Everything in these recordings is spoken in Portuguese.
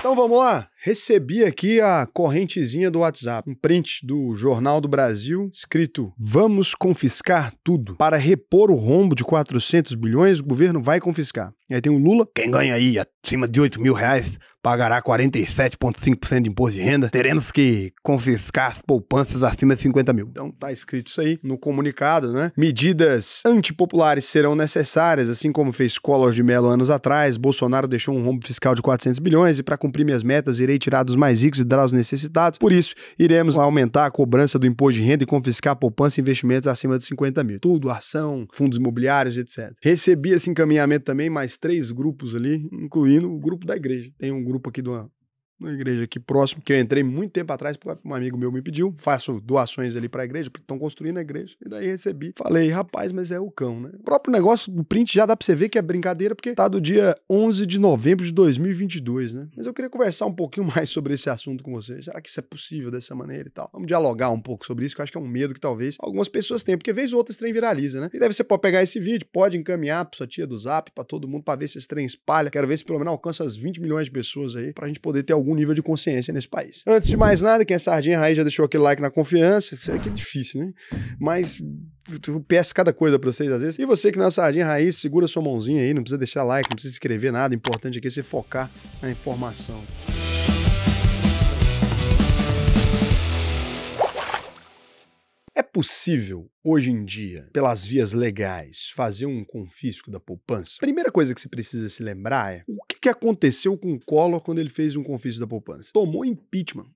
Então vamos lá, recebi aqui a correntezinha do WhatsApp, um print do Jornal do Brasil, escrito: vamos confiscar tudo. Para repor o rombo de 400 bilhões, o governo vai confiscar. E aí tem o Lula: quem ganha aí acima de 8 mil reais pagará 47,5% de imposto de renda. Teremos que confiscar as poupanças acima de 50 mil. Então tá escrito isso aí no comunicado, né? Medidas antipopulares serão necessárias, assim como fez Collor de Mello anos atrás. Bolsonaro deixou um rombo fiscal de 400 bilhões e para cumprir minhas metas, irei tirar dos mais ricos e dar aos necessitados. Por isso, iremos aumentar a cobrança do imposto de renda e confiscar a poupança e investimentos acima de 50 mil. Tudo, ação, fundos imobiliários, etc. Recebi esse encaminhamento também, mais 3 grupos ali, incluindo o grupo da igreja. Tem um grupo aqui de uma igreja aqui próximo, que eu entrei muito tempo atrás, porque um amigo meu me pediu, faço doações ali pra igreja, porque estão construindo a igreja. E daí recebi, falei: rapaz, mas é o cão, né? O próprio negócio do print já dá pra você ver que é brincadeira, porque tá do dia 11 de novembro de 2022, né? Mas eu queria conversar um pouquinho mais sobre esse assunto com vocês. Será que isso é possível dessa maneira e tal? Vamos dialogar um pouco sobre isso, que eu acho que é um medo que talvez algumas pessoas tenham, porque vez ou outra esse trem viraliza, né? E daí você pode pegar esse vídeo, pode encaminhar pra sua tia do Zap, pra todo mundo, pra ver se esse trem espalha. Quero ver se pelo menos alcança as 20 milhões de pessoas aí, pra gente poder ter algum nível de consciência nesse país. Antes de mais nada, quem é Sardinha Raiz já deixou aquele like na confiança. Isso aqui é difícil, né? Mas eu peço cada coisa pra vocês às vezes. E você que não é Sardinha Raiz, segura sua mãozinha aí, não precisa deixar like, não precisa escrever nada. O importante aqui é você focar na informação. É possível, hoje em dia, pelas vias legais, fazer um confisco da poupança? A primeira coisa que você precisa se lembrar é o que aconteceu com o Collor quando ele fez um confisco da poupança. Tomou impeachment.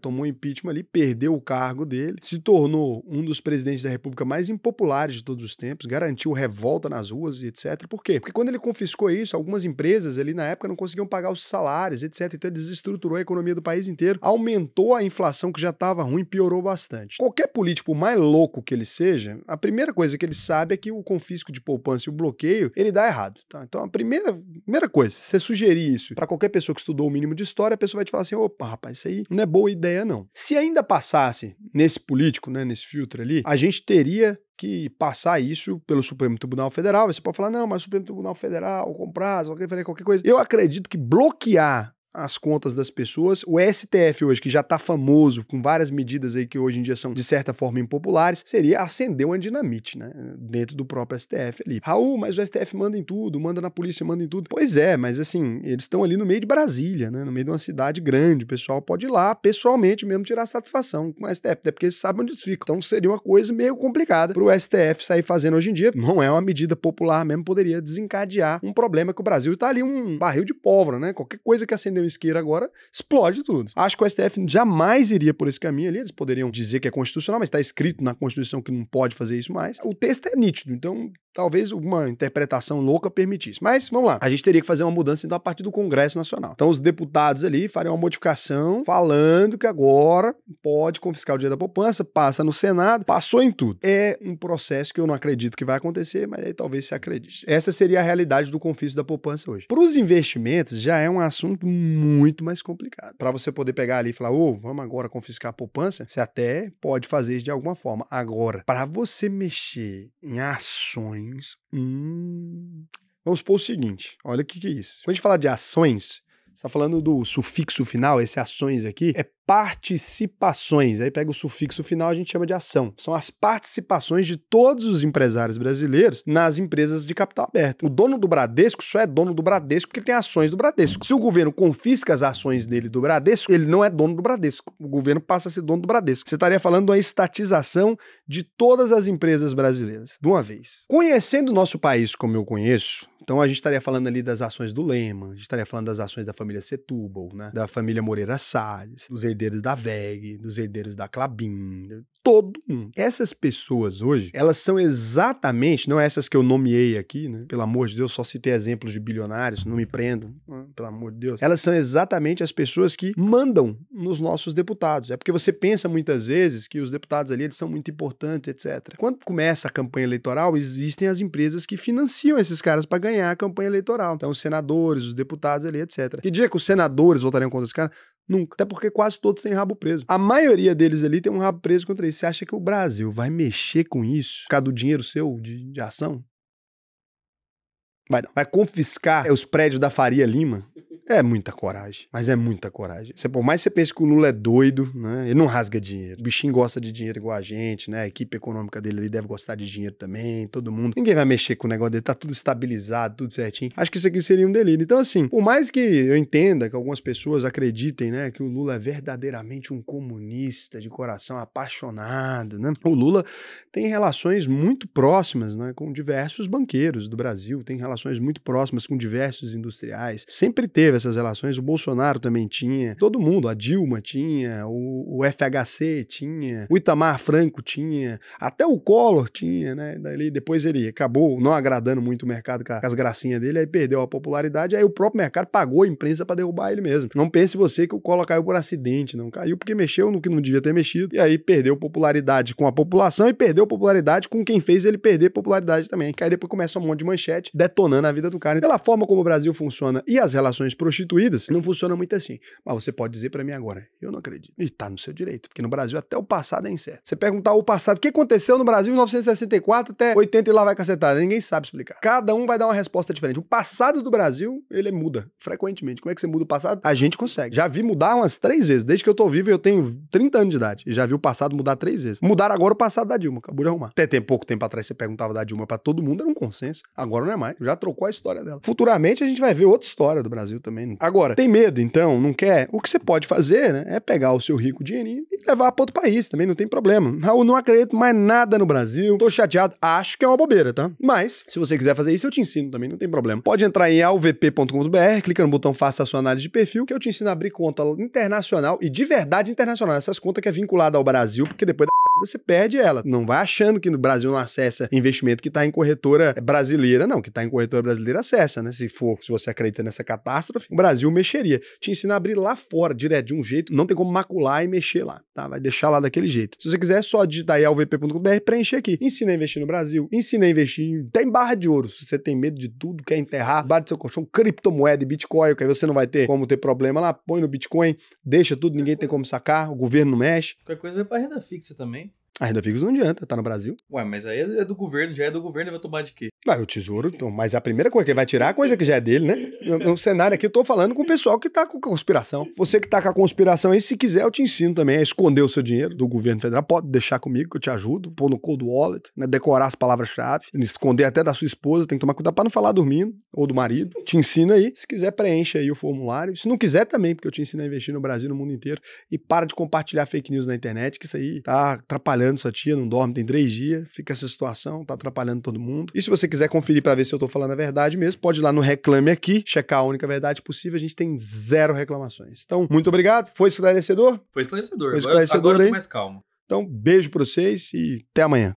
Tomou impeachment ali, perdeu o cargo dele, se tornou um dos presidentes da República mais impopulares de todos os tempos, garantiu revolta nas ruas e etc. Por quê? Porque quando ele confiscou isso, algumas empresas ali na época não conseguiam pagar os salários, etc. Então ele desestruturou a economia do país inteiro, aumentou a inflação que já estava ruim, piorou bastante. Qualquer político, por mais louco que ele seja, a primeira coisa que ele sabe é que o confisco de poupança e o bloqueio, ele dá errado. Tá? Então a primeira coisa, se você sugerir isso para qualquer pessoa que estudou o mínimo de história, a pessoa vai te falar assim: opa, rapaz, isso aí não é boa ideia, não. Se ainda passasse nesse político, né, nesse filtro ali, a gente teria que passar isso pelo Supremo Tribunal Federal. Você pode falar: não, mas o Supremo Tribunal Federal, com prazo, qualquer coisa. Eu acredito que bloquear as contas das pessoas, o STF hoje, que já tá famoso, com várias medidas aí que hoje em dia são, de certa forma, impopulares, seria acender uma dinamite, né? Dentro do próprio STF ali. Raul, mas o STF manda em tudo, manda na polícia, manda em tudo. Pois é, mas assim, eles estão ali no meio de Brasília, né? No meio de uma cidade grande, o pessoal pode ir lá, pessoalmente mesmo, tirar satisfação com o STF, até porque eles sabem onde eles ficam. Então seria uma coisa meio complicada pro STF sair fazendo hoje em dia. Não é uma medida popular mesmo, poderia desencadear um problema que o Brasil tá ali, um barril de pólvora, né? Qualquer coisa que acendeu isqueiro agora, explode tudo. Acho que o STF jamais iria por esse caminho ali. Eles poderiam dizer que é constitucional, mas está escrito na Constituição que não pode fazer isso mais. O texto é nítido, então talvez uma interpretação louca permitisse. Mas, vamos lá, a gente teria que fazer uma mudança então a partir do Congresso Nacional. Então os deputados ali fariam uma modificação falando que agora pode confiscar o dinheiro da poupança, passa no Senado, passou em tudo. É um processo que eu não acredito que vai acontecer, mas aí talvez se acredite. Essa seria a realidade do confisco da poupança hoje. Para os investimentos já é um assunto muito mais complicado. Para você poder pegar ali e falar: ô, vamos agora confiscar a poupança, você até pode fazer isso de alguma forma. Agora, para você mexer em ações, vamos supor o seguinte, olha o que é isso. Quando a gente fala de ações, você está falando do sufixo final, esse ações aqui, é participações. Aí pega o sufixo final, a gente chama de ação. São as participações de todos os empresários brasileiros nas empresas de capital aberto. O dono do Bradesco só é dono do Bradesco porque ele tem ações do Bradesco. Se o governo confisca as ações dele do Bradesco, ele não é dono do Bradesco. O governo passa a ser dono do Bradesco. Você estaria falando de uma estatização de todas as empresas brasileiras, de uma vez. Conhecendo o nosso país como eu conheço, então a gente estaria falando ali das ações do Lehmann, a gente estaria falando das ações da família Setúbal, né? Da família Moreira Salles, dos herdeiros da WEG, dos herdeiros da Klabin, todo mundo. Essas pessoas hoje, elas são exatamente, não essas que eu nomeei aqui, né? Pelo amor de Deus, só citei exemplos de bilionários, não me prendo, pelo amor de Deus. Elas são exatamente as pessoas que mandam nos nossos deputados. É porque você pensa muitas vezes que os deputados ali, eles são muito importantes, etc. Quando começa a campanha eleitoral, existem as empresas que financiam esses caras para ganhar a campanha eleitoral. Então, os senadores, os deputados ali, etc. Que dia que os senadores votarem contra os caras? Nunca. Até porque quase todos têm rabo preso. A maioria deles ali tem um rabo preso contra isso. Você acha que o Brasil vai mexer com isso por causa do dinheiro seu de ação? Vai não. Vai confiscar os prédios da Faria Lima? É muita coragem, mas é muita coragem. Você, por mais que você pense que o Lula é doido, né? Ele não rasga dinheiro. O bichinho gosta de dinheiro igual a gente, né? A equipe econômica dele ali deve gostar de dinheiro também, todo mundo. Ninguém vai mexer com o negócio dele, tá tudo estabilizado, tudo certinho. Acho que isso aqui seria um delírio. Então, assim, por mais que eu entenda que algumas pessoas acreditem, né, que o Lula é verdadeiramente um comunista de coração apaixonado, né? O Lula tem relações muito próximas, né, com diversos banqueiros do Brasil, tem relações muito próximas com diversos industriais, sempre teve essas relações, o Bolsonaro também tinha, todo mundo, a Dilma tinha, o FHC tinha, o Itamar Franco tinha, até o Collor tinha, né, daí depois ele acabou não agradando muito o mercado com as gracinhas dele, aí perdeu a popularidade, aí o próprio mercado pagou a imprensa para derrubar ele mesmo. Não pense você que o Collor caiu por acidente, não caiu porque mexeu no que não devia ter mexido, e aí perdeu popularidade com a população e perdeu popularidade com quem fez ele perder popularidade também, que aí depois começa um monte de manchete detonando a vida do cara. Pela forma como o Brasil funciona e as relações prostituídas, não funciona muito assim. Mas você pode dizer pra mim agora, eu não acredito. E tá no seu direito, porque no Brasil até o passado é incerto. Você perguntar o passado, o que aconteceu no Brasil em 1964 até 80 e lá vai cacetada, ninguém sabe explicar. Cada um vai dar uma resposta diferente. O passado do Brasil, ele muda frequentemente. Como é que você muda o passado? A gente consegue. Já vi mudar umas 3 vezes. Desde que eu tô vivo, eu tenho 30 anos de idade. E já vi o passado mudar 3 vezes. Mudaram agora o passado da Dilma, acabou de arrumar. Até tem pouco tempo atrás, você perguntava da Dilma pra todo mundo, era um consenso. Agora não é mais. Já trocou a história dela. Futuramente a gente vai ver outra história do Brasil também. Agora, tem medo, então? Não quer? O que você pode fazer, né, é pegar o seu rico dinheirinho e levar para outro país. Também não tem problema. Raul, não acredito mais nada no Brasil. Tô chateado. Acho que é uma bobeira, tá? Mas, se você quiser fazer isso, eu te ensino também. Não tem problema. Pode entrar em auvp.com.br, clica no botão Faça a sua análise de perfil, que eu te ensino a abrir conta internacional e de verdade internacional. Essas contas que é vinculada ao Brasil, porque depois da você perde ela. Não vai achando que no Brasil não acessa investimento que tá em corretora brasileira, não. Que tá em corretora brasileira acessa, né? Se você acredita nessa catástrofe, o Brasil mexeria. Te ensina a abrir lá fora, direto, de um jeito. Não tem como macular e mexer lá, tá? Vai deixar lá daquele jeito. Se você quiser, é só digitar aí auvp.com.br, preencher aqui. Ensina a investir no Brasil, ensina a investir até em barra de ouro. Se você tem medo de tudo, quer enterrar, bate seu colchão, criptomoeda e Bitcoin, que aí você não vai ter como ter problema lá. Põe no Bitcoin, deixa tudo, ninguém tem como sacar, o governo não mexe. Qualquer coisa vai pra renda fixa também. A renda fixa não adianta, tá no Brasil. Ué, mas aí é do governo, já é do governo, vai tomar de quê? Ah, o tesouro, então, mas a primeira coisa que ele vai tirar é a coisa que já é dele, né? No cenário aqui eu tô falando com o pessoal que tá com conspiração. Você que tá com a conspiração aí, se quiser eu te ensino também a esconder o seu dinheiro do governo federal, pode deixar comigo que eu te ajudo, pôr no cold wallet, né? Decorar as palavras-chave, esconder até da sua esposa, tem que tomar cuidado pra não falar dormindo, ou do marido. Te ensino aí, se quiser preenche aí o formulário, se não quiser também, porque eu te ensino a investir no Brasil, no mundo inteiro, e para de compartilhar fake news na internet, que isso aí tá atrapalhando sua tia, não dorme, tem 3 dias, fica essa situação, tá atrapalhando todo mundo. E se você quiser conferir pra ver se eu tô falando a verdade mesmo, pode ir lá no Reclame Aqui, checar a única verdade possível, a gente tem 0 reclamações. Então, muito obrigado, foi esclarecedor? Foi esclarecedor, agora eu tô mais calmo. Então, beijo pra vocês e até amanhã.